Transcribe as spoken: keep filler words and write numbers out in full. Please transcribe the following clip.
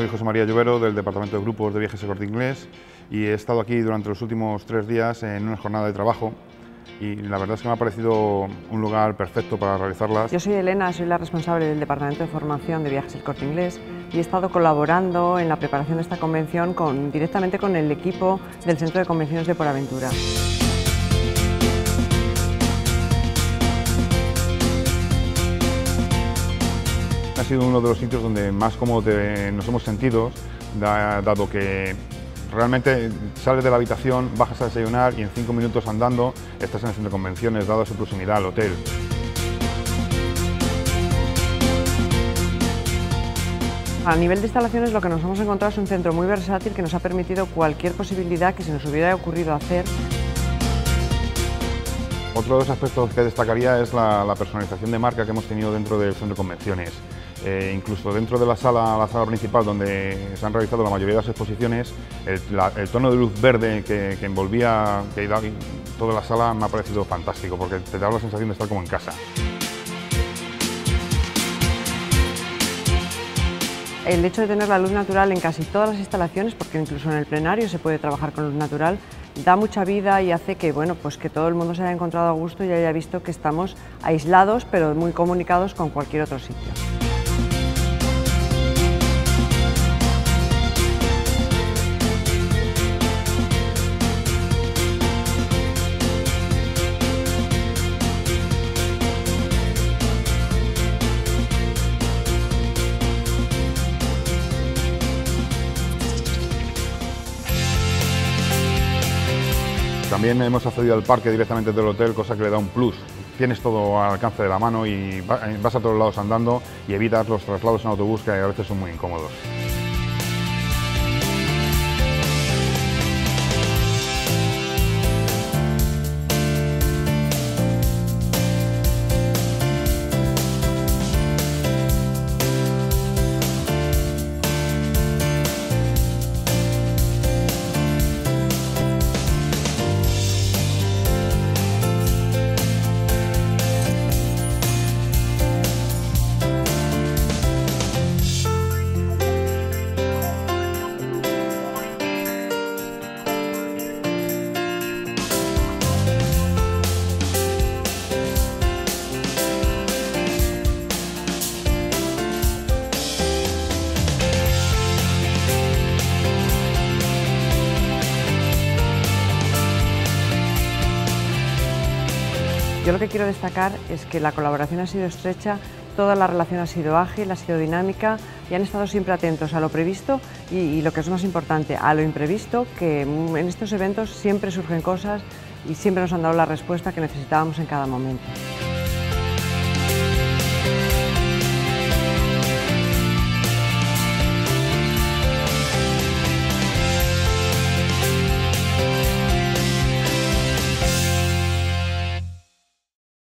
Soy José María Llovero, del Departamento de Grupos de Viajes El Corte Inglés, y he estado aquí durante los últimos tres días en una jornada de trabajo y la verdad es que me ha parecido un lugar perfecto para realizarlas. Yo soy Elena, soy la responsable del Departamento de Formación de Viajes El Corte Inglés y he estado colaborando en la preparación de esta convención con, directamente con el equipo del Centro de Convenciones de PortAventura. Ha sido uno de los sitios donde más cómodos nos hemos sentido, dado que realmente sales de la habitación, bajas a desayunar y en cinco minutos andando estás en el centro de convenciones, dado su proximidad al hotel. A nivel de instalaciones, lo que nos hemos encontrado es un centro muy versátil que nos ha permitido cualquier posibilidad que se nos hubiera ocurrido hacer. Otro de los aspectos que destacaría es la, la personalización de marca que hemos tenido dentro del centro de convenciones. Eh, incluso dentro de la sala, la sala principal donde se han realizado la mayoría de las exposiciones, el, la, el tono de luz verde que, que envolvía que toda la sala me ha parecido fantástico porque te da la sensación de estar como en casa. El hecho de tener la luz natural en casi todas las instalaciones, porque incluso en el plenario se puede trabajar con luz natural, da mucha vida y hace que, bueno, pues que todo el mundo se haya encontrado a gusto y haya visto que estamos aislados pero muy comunicados con cualquier otro sitio. También hemos accedido al parque directamente del hotel, cosa que le da un plus. Tienes todo al alcance de la mano y vas a todos lados andando y evitas los traslados en autobús que a veces son muy incómodos. Yo lo que quiero destacar es que la colaboración ha sido estrecha, toda la relación ha sido ágil, ha sido dinámica y han estado siempre atentos a lo previsto y, y lo que es más importante, a lo imprevisto, que en estos eventos siempre surgen cosas y siempre nos han dado la respuesta que necesitábamos en cada momento.